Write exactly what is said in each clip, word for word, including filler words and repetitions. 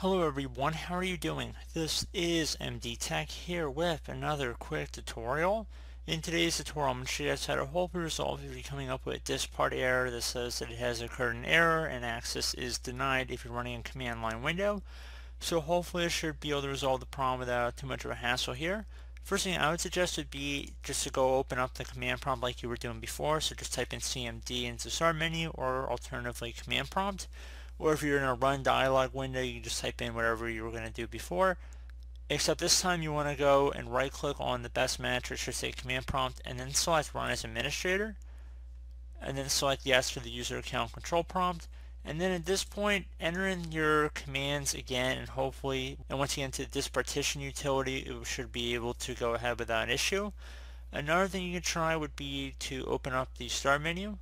Hello everyone, how are you doing? This is M D Tech here with another quick tutorial. In today's tutorial, I'm going to show you guys how to hopefully resolve if you're coming up with a diskpart error that says that it has occurred an error and access is denied if you're running a command line window. So hopefully I should be able to resolve the problem without too much of a hassle here. First thing I would suggest would be just to go open up the command prompt like you were doing before. So just type in C M D into the start menu or alternatively command prompt. Or if you're in a run dialog window, you can just type in whatever you were going to do before. Except this time you want to go and right click on the best match, or should say command prompt, and then select run as administrator. And then select yes for the user account control prompt. And then at this point, enter in your commands again, and hopefully, and once you get into this partition utility, it should be able to go ahead without an issue. Another thing you can try would be to open up the start menu.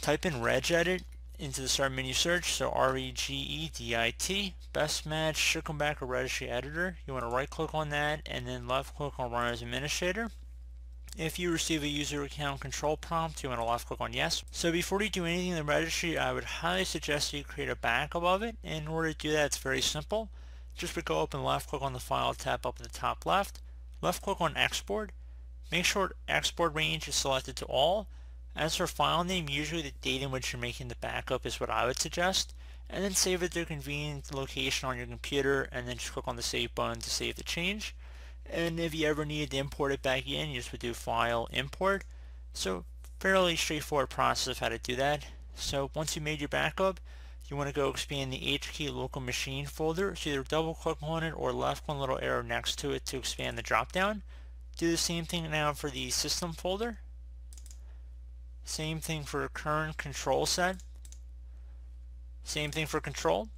Type in regedit into the start menu search, so R E G E D I T, best match should come back a registry editor. You want to right click on that and then left click on run as administrator. If you receive a user account control prompt, you want to left click on yes. So before you do anything in the registry, I would highly suggest you create a backup of it. In order to do that, it's very simple. Just go up and left click on the file tab up at the top left, left click on export, make sure export range is selected to all. As for file name, usually the date in which you're making the backup is what I would suggest, and then save it to a convenient location on your computer, and then just click on the save button to save the change. And if you ever needed to import it back in, you just would do file import. So fairly straightforward process of how to do that. So once you made your backup, you want to go expand the H K E Y local machine folder, so either double click on it or left one little arrow next to it to expand the drop down. Do the same thing now for the system folder. Same thing for current control set. Same thing for control.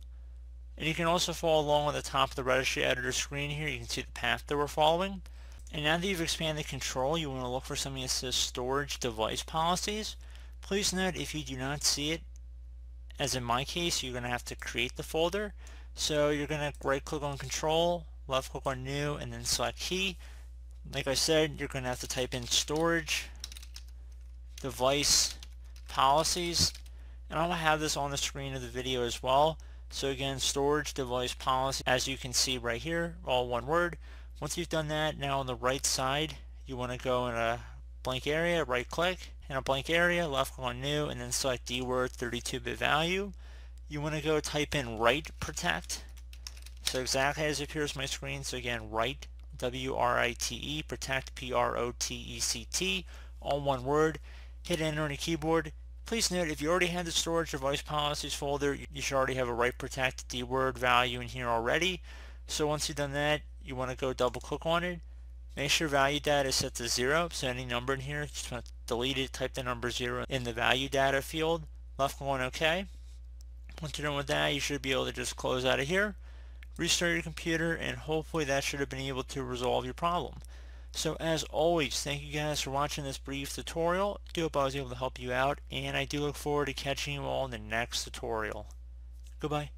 And you can also follow along on the top of the registry editor screen here. You can see the path that we're following. And now that you've expanded control, you want to look for something that says storage device policies. Please note, if you do not see it, as in my case, you're going to have to create the folder. So you're going to right click on control, left click on new, and then select key. Like I said, you're going to have to type in storage device policies, and I'll have this on the screen of the video as well. So again, storage device policy, as you can see right here, all one word. Once you've done that, now on the right side you want to go in a blank area, right click in a blank area, left click on new, and then select D word thirty-two bit value. You want to go type in WRITE PROTECT, so exactly as it appears on my screen. So again, WRITE, W R I T E, PROTECT, P R O T E C T, all one word. Hit enter on your keyboard. Please note, if you already had the storage device policies folder, you should already have a WRITE PROTECT D word value in here already. So once you've done that, you want to go double click on it. Make sure value data is set to zero, so any number in here, just want to delete it, type the number zero in the value data field, left click on OK. Once you're done with that, you should be able to just close out of here, restart your computer, and hopefully that should have been able to resolve your problem. So as always, thank you guys for watching this brief tutorial. I do hope I was able to help you out, and I do look forward to catching you all in the next tutorial. Goodbye.